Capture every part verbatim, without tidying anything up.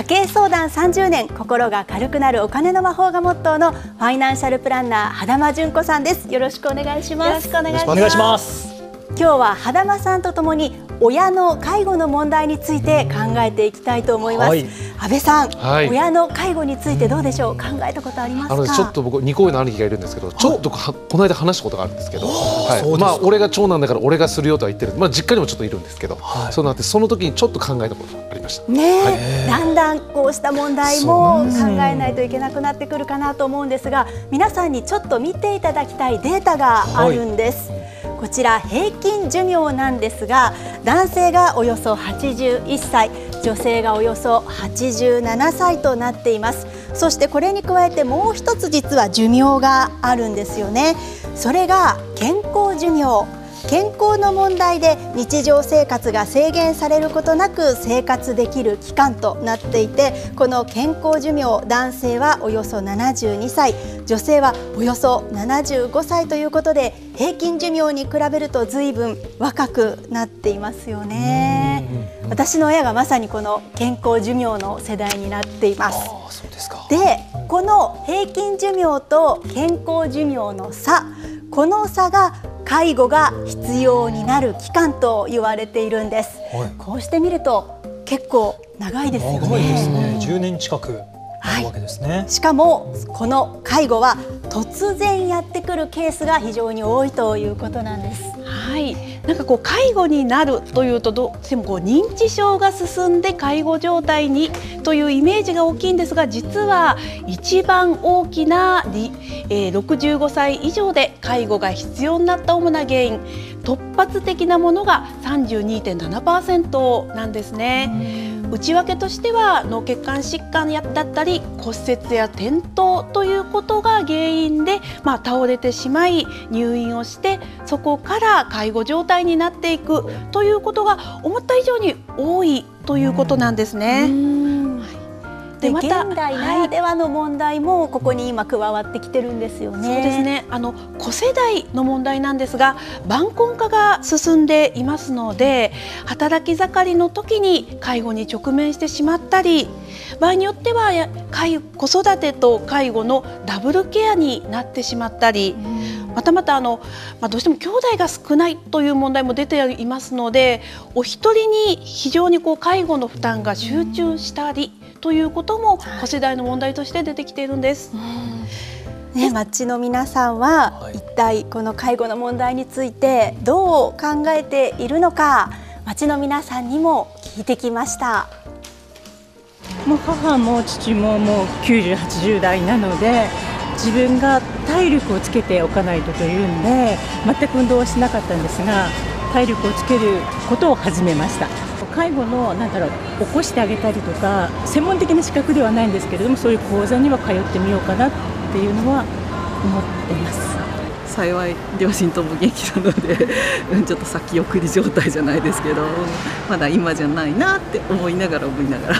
家計相談さんじゅうねん、心が軽くなるお金の魔法がモットーのファイナンシャルプランナー羽玉純子さんです。よろしくお願いします。よろしくお願いします。今日は羽玉さんとともに親の介護の問題について考えていきたいと思います。はい、阿部さん、はい、親の介護についてどうでしょう。考えたことありますか。あのちょっと僕にこ上の兄貴がいるんですけど、ちょっとこの間話したことがあるんですけど、はい、まあ俺が長男だから俺がするよとは言ってる。まあ実家にもちょっといるんですけど、はい、そうなってその時にちょっと考えたことがありました。ねえ、はい、だんだんこうした問題も考えないといけなくなってくるかなと思うんですが、皆さんにちょっと見ていただきたいデータがあるんです。はい、こちら平均寿命なんですが、男性がおよそはちじゅういっさい、女性がおよそはちじゅうななさいとなっています。そしてこれに加えてもう一つ実は寿命があるんですよね。それが健康寿命。健康の問題で日常生活が制限されることなく生活できる期間となっていて、この健康寿命、男性はおよそななじゅうにさい、女性はおよそななじゅうごさいということで、平均寿命に比べるとずいぶん若くなっていますよね。私の親がまさにこの健康寿命の世代になっています。あー、そうですか。で、この平均寿命と健康寿命の差、この差が介護が必要になる期間と言われているんです。はい、こうしてみると結構長いですよね。長いですね。じゅうねん近くあるわけですね。はい、しかもこの介護は突然やってくるケースが非常に多いということなんです。はい、なんかこう介護になるというとどうしてもこう認知症が進んで介護状態にというイメージが大きいんですが、実は一番大きなろくじゅうごさい以上で介護が必要になった主な原因、突発的なものが さんじゅうにてんななパーセント なんですね。内訳としては脳血管疾患だったり骨折や転倒ということが原因で、まあ、倒れてしまい入院をして、そこから介護状態になっていくということが思った以上に多いということなんですね。で、現代ならではの問題もここに今加わってきてるんですよね。そうですね。あの子世代の問題なんですが、晩婚化が進んでいますので、働き盛りの時に介護に直面してしまったり、場合によっては子育てと介護のダブルケアになってしまったり、またまたあの、まあ、どうしても兄弟が少ないという問題も出ていますので、お一人に非常にこう介護の負担が集中したりということも子世代の問題として出てきているんです。ね、町の皆さんは一体この介護の問題についてどう考えているのか、町の皆さんにも聞いてきました。もう母も父ももうきゅうじゅう、はちじゅうだいなので、自分が体力をつけておかないとというんで全く運動はしなかったんですが、体力をつけることを始めました。介護のなんだろう、起こしてあげたりとか、専門的な資格ではないんですけれども、そういう講座には通ってみようかなっていうのは思ってます。幸い両親とも元気なのでちょっと先送り状態じゃないですけど、まだ今じゃないなって思いながら思いながら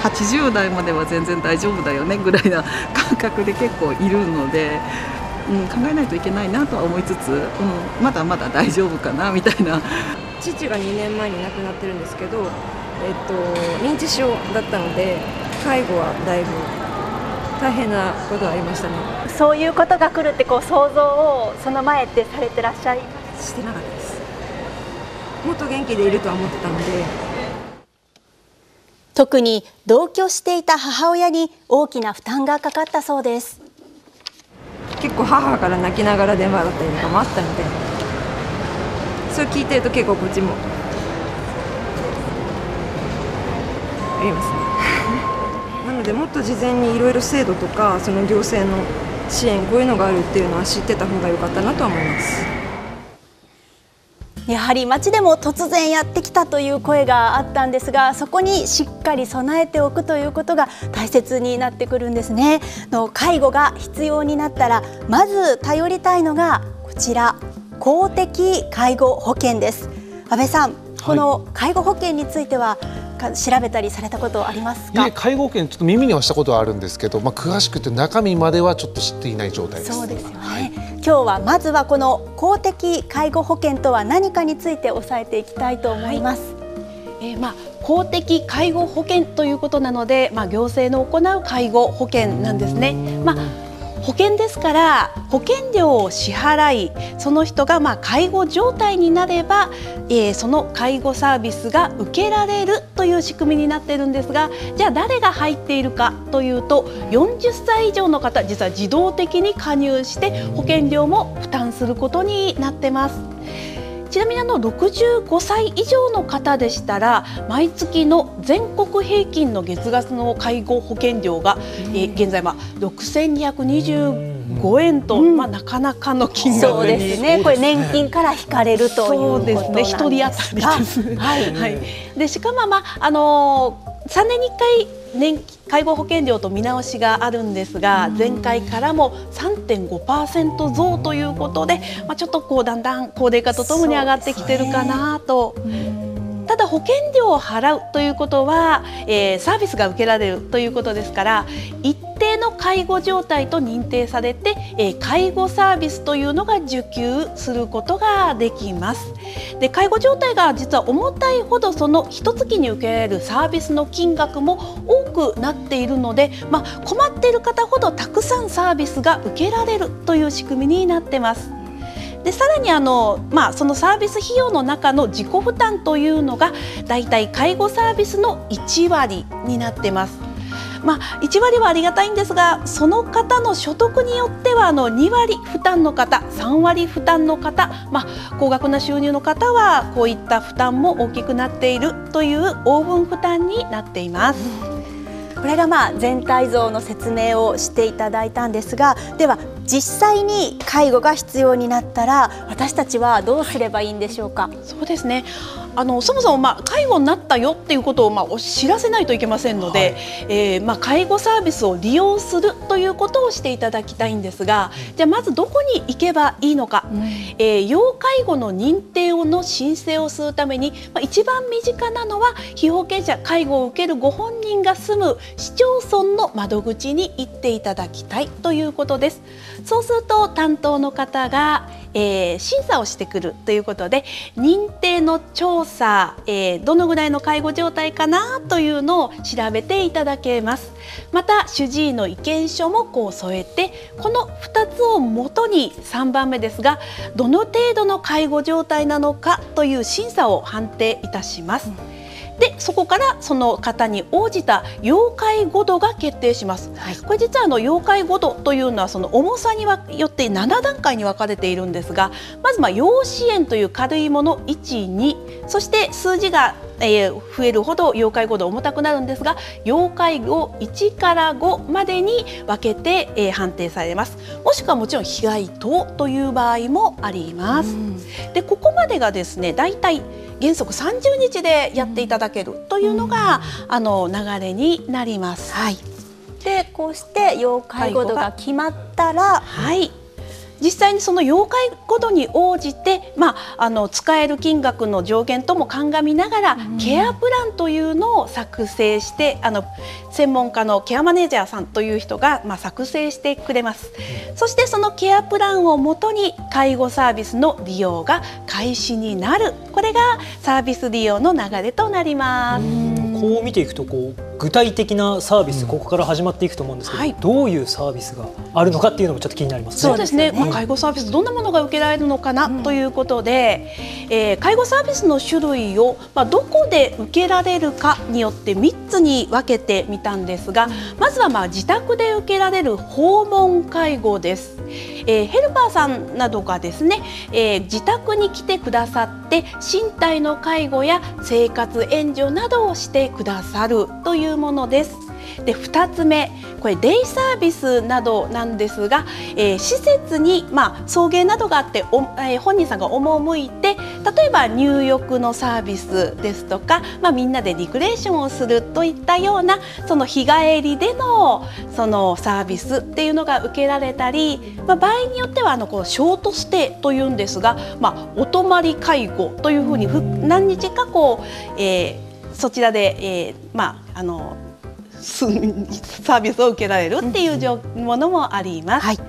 はちじゅうだいまでは全然大丈夫だよねぐらいな感覚で結構いるので、うん、考えないといけないなとは思いつつ、うん、まだまだ大丈夫かなみたいな。父がにねんまえに亡くなってるんですけど、えっと、認知症だったので介護はだいぶ大変なことがありましたね。そういうことが来るってこう想像をその前ってされてらっしゃいしてなかったです。もっと元気でいるとは思ってたので。特に同居していた母親に大きな負担がかかったそうです。結構母から泣きながら電話だったりとかもあったので、それ聞いてると結構こっちもありますねなのでもっと事前にいろいろ制度とかその行政の支援、こういうのがあるっていうのは知ってた方が良かったなとは思います。やはり町でも突然やってきたという声があったんですが、そこにしっかり備えておくということが大切になってくるんですね。の介護が必要になったらまず頼りたいのがこちら、公的介護保険です。阿部さん、この介護保険については、はい、調べたりされたことありますか？いや、介護保険ちょっと耳にはしたことはあるんですけど、まあ詳しくて中身まではちょっと知っていない状態です。そうですよね。はい、今日はまずはこの公的介護保険とは何かについて押さえていきたいと思います。はい、えーまあ、公的介護保険ということなので、まあ、行政の行う介護保険なんですね。まあ保険ですから保険料を支払い、その人がまあ介護状態になれば、えー、その介護サービスが受けられるという仕組みになっているんですが、じゃあ誰が入っているかというと、よんじゅっさい以上の方、実は自動的に加入して保険料も負担することになってます。ちなみにあのろくじゅうごさい以上の方でしたら、毎月の全国平均の月額の介護保険料が、えー、現在はろくせんにひゃくにじゅうごえんと、まあ、なかなかの金額、そうですね。これ年金から引かれるということなんですか。そうですね。ひとり当たりです。はいはい。でしかもまああのー、さんねんにいっかい。年介護保険料と見直しがあるんですが、前回からも さんてんごパーセント 増ということで、まあ、ちょっとこうだんだん高齢化とともに上がってきてるかなと。ただ保険料を払うということは、えー、サービスが受けられるということですから、一定の介護状態と認定されて、えー、介護サービスというのが受給することができます。で、介護状態が実は重たいほど、その一月に受けられるサービスの金額も多くなっているので、まあ、困っている方ほどたくさんサービスが受けられるという仕組みになってます。でさらにあの、まあ、そのサービス費用の中の自己負担というのがだいたい介護サービスのいちわりになってます。まあ、いちわりはありがたいんですが、その方の所得によってはあのにわり負担の方、さんわり負担の方、まあ、高額な収入の方はこういった負担も大きくなっているという応分負担になっています。これがまあ全体像の説明をしていただいたんですが、では実際に介護が必要になったら私たちはどうすればいいんでしょうか。はい、そうですね。あのそもそもまあ介護になったよっていうことをまあお知らせないといけませんので、はい、えー、まあ介護サービスを利用するということをしていただきたいんですが、じゃあまずどこに行けばいいのか、うん、えー、要介護の認定の申請をするために、まあ、一番身近なのは被保険者、介護を受けるご本人が住む市町村の窓口に行っていただきたいということです。そうすると担当の方が、えー、審査をしてくるということで、認定の調査、えー、どのぐらいの介護状態かなというのを調べていただけます。また主治医の意見書もこう添えて、このふたつをもとにさんばんめですが、どの程度の介護状態なのかという審査を判定いたします。うん、でそこからその方に応じた要介護度が決定します。はい、これ実はあの要介護度というのはその重さによってななだんかいに分かれているんですが、まずまあ要支援という軽いものいち、に、そして数字がえー、増えるほど要介護度重たくなるんですが、要介護いちからごまでに分けて、えー、判定されます。もしくはもちろん被害等という場合もあります。うん、でここまでがですね、だいたい原則さんじゅうにちでやっていただけるというのが、うん、あの流れになります。はい、でこうして要介護度が決まったら、はい、実際にその要介護度に応じて、まあ、あの使える金額の上限とも鑑みながら、うん、ケアプランというのを作成して、あの専門家のケアマネージャーさんという人が、まあ、作成してくれます。うん、そしてそのケアプランをもとに介護サービスの利用が開始になる、これがサービス利用の流れとなります。うん、こう見ていくとこう具体的なサービス、ここから始まっていくと思うんですけど、はい、どういうサービスがあるのかっていうのもちょっと気になりますね。そうですね。まあ、介護サービスどんなものが受けられるのかなということで、うん、えー、介護サービスの種類を、まあ、どこで受けられるかによってみっつに分けてみたんですが、まずはまあ自宅で受けられる訪問介護です。えー、ヘルパーさんなどがですね、えー、自宅に来てくださって、身体の介護や生活援助などをしてくださるというものです。でふたつめ、これデイサービスなどなんですが、えー、施設に、まあ、送迎などがあって、お、えー、本人さんが赴いて、例えば入浴のサービスですとか、まあ、みんなでリクレーションをするといったような、その日帰りでのそのサービスっていうのが受けられたり、まあ、場合によってはあのこうショートステイというんですが、まあ、お泊まり介護というふうに何日かこう、えー、そちらで、えー、まああのサービスを受けられるっていうものもあります。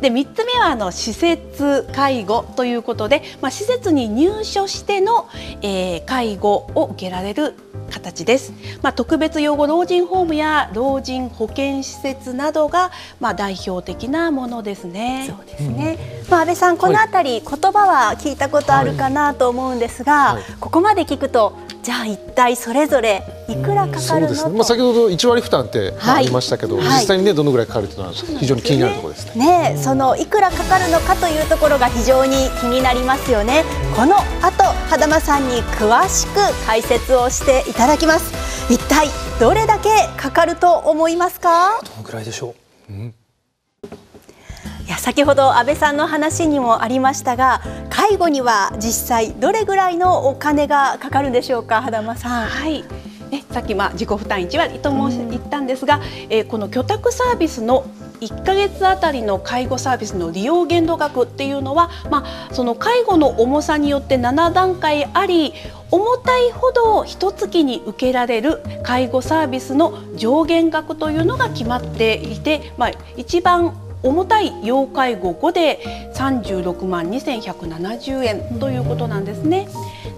でみっつめはあの施設介護ということで、まあ、施設に入所しての、えー、介護を受けられる形です。まあ、特別養護老人ホームや老人保健施設などが、まあ、代表的なものですね。そうですね。まあ、安倍さん、このあたり、はい、言葉は聞いたことあるかなと思うんですが、はい、ここまで聞くとじゃあ一体それぞれいくらかかるのと、まあ、先ほどいちわり負担ってありましたけど、はい、実際に、ね、どのぐらいかかるというのは非常に気になるところですね。ね、そのいくらかかるのかというところが非常に気になりますよね。この後、羽玉さんに詳しく解説をしていただきます。一体どれだけかかると思いますか？どのぐらいでしょう。うん、いや、先ほど安倍さんの話にもありましたが、介護には実際どれぐらいのお金がかかるんでしょうか、羽玉さん。はい。ね、さっきまあ自己負担いちわりと申し言ったんですが、えー、この居宅サービスのいっかげつあたりの介護サービスの利用限度額っていうのは、まあ、その介護の重さによってななだんかいあり、重たいほどいっかげつに受けられる介護サービスの上限額というのが決まっていて、まあ、一番重たい要介護ごでさんじゅうろくまんにせんひゃくななじゅうえんということなんですね。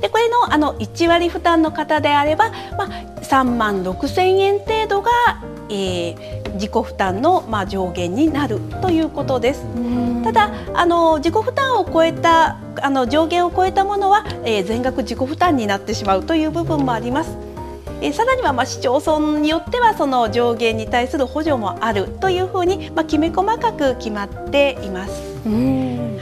でこれの、あのいちわり負担の方であれば、まあ、さんまんろくせんえん程度が、えー、自己負担の、まあ、上限になるということです。ただあの自己負担を超えたあの上限を超えたものは、えー、全額自己負担になってしまうという部分もあります。えー、さらには、まあ、市町村によってはその上限に対する補助もあるというふうに、まあ、きめ細かく決まっています。うん、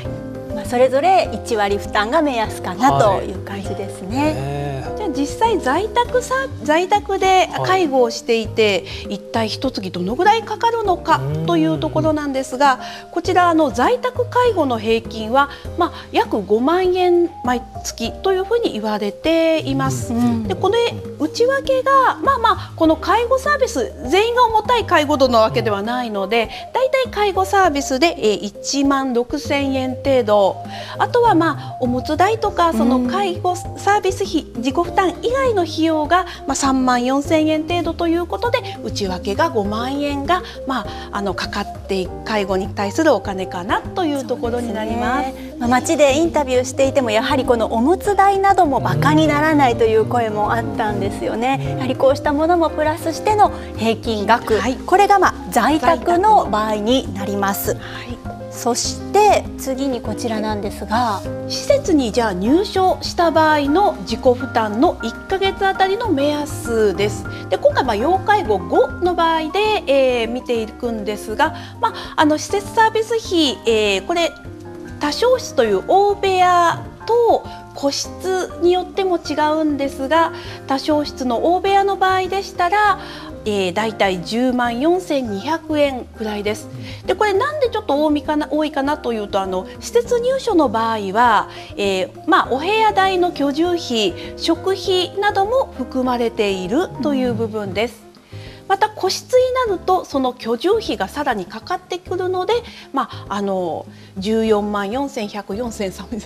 はい、それぞれいちわり負担が目安かなという感じですね。はい、じゃあ実際在宅さ在宅で介護をしていて、はい、一体いっかげつどのぐらいかかるのかというところなんですが、こちらの在宅介護の平均は、まあ、約ごまんえん毎月というふうに言われています。でこの内訳が、まあまあ、この介護サービス全員が重たい介護度なわけではないので、だいたい介護サービスでいちまんろくせんえん程度、あとは、まあ、おむつ代とかその介護サービス費自己負担以外の費用が、まあ、さんまんよんせんえん程度ということで、内訳がごまんえんが、まあ、あのかかって介護に対するお金かなというところになります。まあ、街でインタビューしていても、やはりこのおむつ代などもバカにならないという声もあったんですよね。やはりこうしたものもプラスしての平均額、はい、これが、まあ、在宅の場合になります。はい、そして次にこちらなんですが、施設にじゃあ入所した場合の自己負担のいっかげつあたりの目安です。で今回、まあ要介護ごの場合で、えー、見ていくんですが、まあ、あの施設サービス費、えー、これ多床室という大部屋と個室によっても違うんですが、多床室の大部屋の場合でしたら、えー、だいたいじゅうまんよんせんにひゃくえんくらいです。でこれなんでちょっと多いかな、多いかなというと、あの施設入所の場合は、えーまあ、お部屋代の居住費、食費なども含まれているという部分です。また個室になるとその居住費がさらにかかってくるので、まあ、あのじゅうよんまんよんせんひゃく、よんせんさんび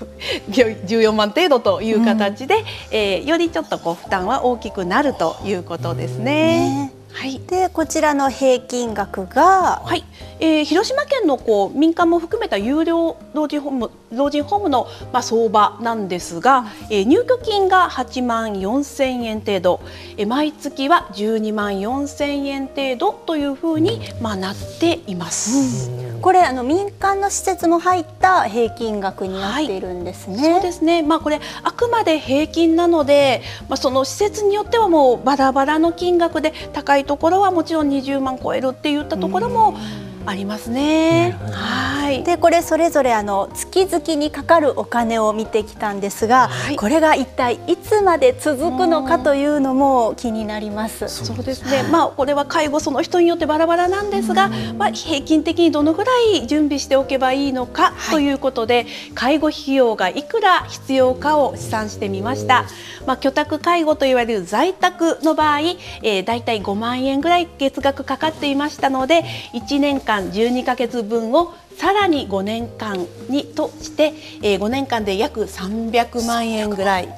ゃくじゅうよんまん程度という形で、うん、えー、よりちょっとこう負担は大きくなるということですね。ね、はい、でこちらの平均額が、はい、えー、広島県のこう民間も含めた有料老人ホーム、老人ホームの、まあ、相場なんですが、えー、入居金がはちまんよんせんえん程度、えー、毎月はじゅうにまんよんせんえん程度というふうに、まあ、なっています。うん、これあの民間の施設も入った平均額になっているんですね。はい、そうですね。まあこれあくまで平均なので、まあその施設によってはもうバラバラの金額で、高いところはもちろんにじゅうまん超えるって言ったところもありますね。はい。でこれそれぞれあの月々にかかるお金を見てきたんですが、はい、これが一体いつまで続くのかというのも気になります。そうですね。まあこれは介護その人によってバラバラなんですが、まあ平均的にどのぐらい準備しておけばいいのかということで、はい、介護費用がいくら必要かを試算してみました。まあ居宅介護といわれる在宅の場合、えー、だいたいごまんえんぐらい月額かかっていましたので、いちねんかんじゅうにかげつぶんをさらにごねんかんにとして、えー、ごねんかんで約さんびゃくまんえんぐらい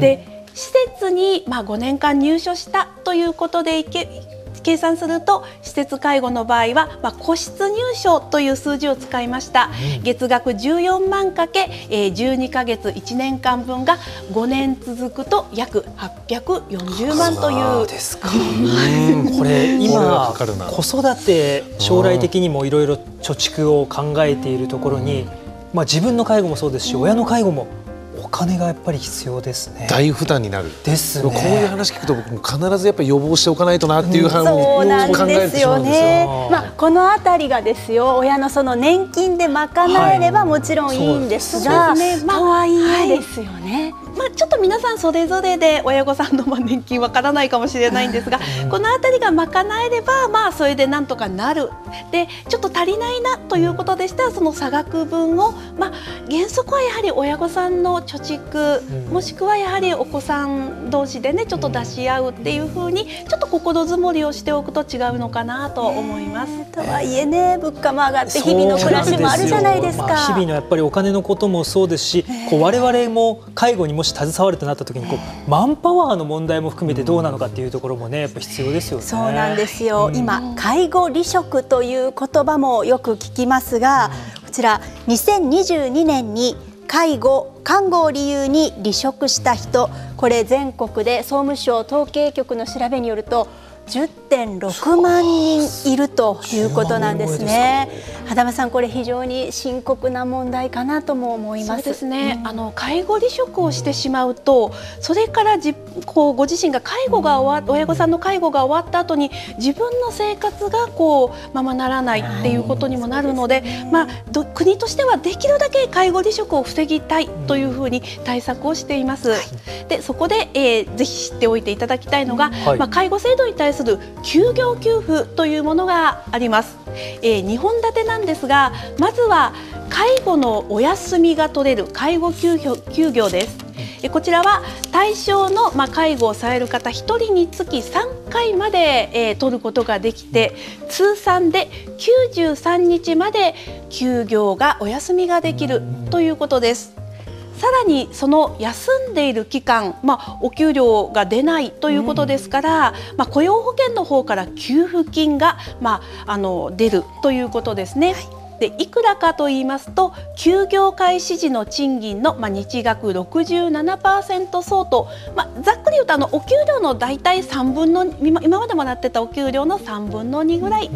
で、施設にまあごねんかん入所したということでいけ計算すると施設介護の場合は、まあ、個室入所という数字を使いました。月額じゅうよんまんかけじゅうにかげついちねんかん分がごねん続くと約はっぴゃくよんじゅうまんという。ですか。これ今子育て将来的にもいろいろ貯蓄を考えているところに、まあ自分の介護もそうですし、親の介護もお金がやっぱり必要ですね。大負担になるですね。こういう話聞くと僕も必ずやっぱり予防しておかないとなっていう話を考えてしまうんですよ。まあこのあたりがですよ、親のその年金で賄えればもちろんいいんですが、まあはいですよね。まあちょっと皆さんそれぞれで親御さんの年金わからないかもしれないんですが、このあたりが賄えればまあそれでなんとかなる、でちょっと足りないなということでしたらその差額分を、まあ原則はやはり親御さんの貯蓄、もしくはやはりお子さん同士でねちょっと出し合うっていうふうにちょっと心づもりをしておくと違うのかなと思います。とはいえね、物価も上がって日々の暮らしもあるじゃないですか。日々のやっぱりお金のこともそうですし、こう我々も介護にももし携わるとなった時にこうマンパワーの問題も含めてどうなのかっていうところもねやっぱ必要ですよね。そうなんですよ、うん、今介護離職という言葉もよく聞きますが、うん、こちらにせんにじゅうにねんに介護・看護を理由に離職した人、これ全国で総務省統計局の調べによると じゅってんろくまんにんいるということなんですね。羽玉さん、これ非常に深刻な問題かなとも思います。そうですね、うん、あの介護離職をしてしまうと、それからじこうご自身が介護が終わ親御さんの介護が終わった後に自分の生活がこうままならないっていうことにもなるので、うん、まあど国としてはできるだけ介護離職を防ぎたいというふうに対策をしています。はい、でそこで、えー、ぜひ知っておいていただきたいのが、はい、まあ介護制度に対する休業給付というものがあります。えー、にほん立てなんですが、まずは介護のお休みが取れる介護休業、休業です。こちらは対象の、まあ、介護をされる方ひとりにつきさんかいまで、えー、取ることができて、通算できゅうじゅうさんにちまで休業がお休みができるということです。さらにその休んでいる期間、まあ、お給料が出ないということですから、うん、まあ雇用保険の方から給付金が、まあ、あの出るということですね。はい、でいくらかと言いますと、休業開始時の賃金の、まあ、日額 ろくじゅうななパーセント 相当、まあ、ざっくり言うとあのお給料の大体さんぶんの今までもらってたお給料のさんぶんのにぐらい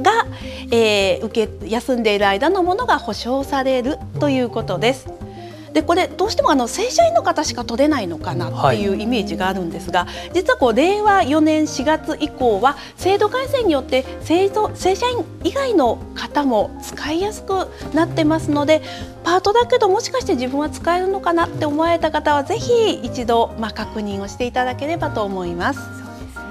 が、えー、受け休んでいる間のものが保証されるということです。でこれどうしてもあの正社員の方しか取れないのかなっていうイメージがあるんですが、はい、実はこうれいわよねんしがつ以降は制度改正によって正社員以外の方も使いやすくなってますので、パートだけどもしかして自分は使えるのかなって思われた方はぜひ一度まあ確認をしていただければと思います。そうで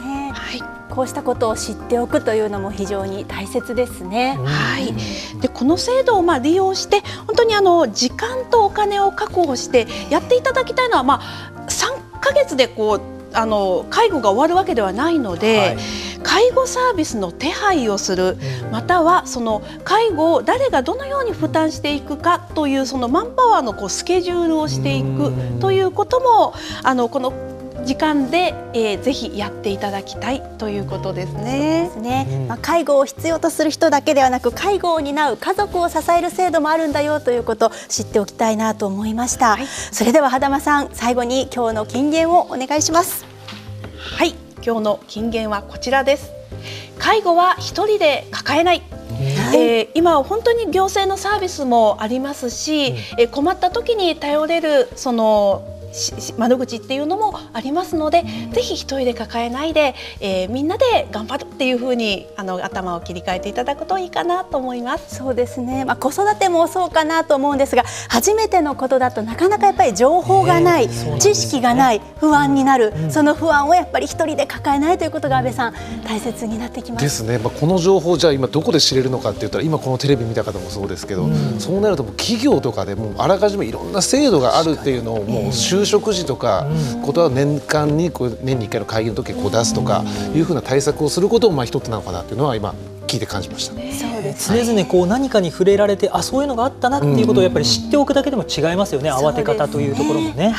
すね、はい、こうしたことを知っておくというのも非常に大切ですね。はい。で、この制度をまあ利用して本当にあの時間とお金を確保してやっていただきたいのは、まあさんかげつでこうあの介護が終わるわけではないので、はい、介護サービスの手配をする、またはその介護を誰がどのように負担していくかというそのマンパワーのこうスケジュールをしていくということもあのこの時間で、えー、ぜひやっていただきたいということですね。そうですね。まあ、介護を必要とする人だけではなく、介護を担う家族を支える制度もあるんだよということを知っておきたいなと思いました。はい、それでは羽玉さん、最後に今日の金言をお願いします。はい、今日の金言はこちらです。介護は一人で抱えない。えー、今は本当に行政のサービスもありますし、うん、えー、困った時に頼れるその窓口っていうのもありますので、ぜひ一人で抱えないで、えー、みんなで頑張るっていうふうにあの頭を切り替えていただくといいかなと思います。そうですね。まあ子育てもそうかなと思うんですが、初めてのことだとなかなかやっぱり情報がない、えー、知識がない、不安になる、うん、その不安をやっぱり一人で抱えないということが安倍さん大切になってきます。ですね。まあこの情報じゃあ今どこで知れるのかって言ったら、今このテレビ見た方もそうですけど、うん、そうなるともう企業とかでもうあらかじめいろんな制度があるっていうのをもう就就職時とか、ことは年間にこう年にいっかいの会議の時にこう出すとかいうふうな対策をすることもまあ一つなのかなというのは今。聞いて感じました。常々こう何かに触れられて、あ、そういうのがあったなっていうことをやっぱり知っておくだけでも違いますよね、慌て方というところもね。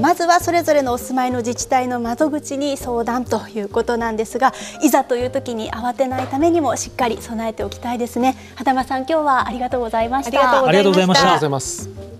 まずはそれぞれのお住まいの自治体の窓口に相談ということなんですが、いざという時に慌てないためにもしっかり備えておきたいですね。波多間さん、今日はありがとうございました。ありがとうございました。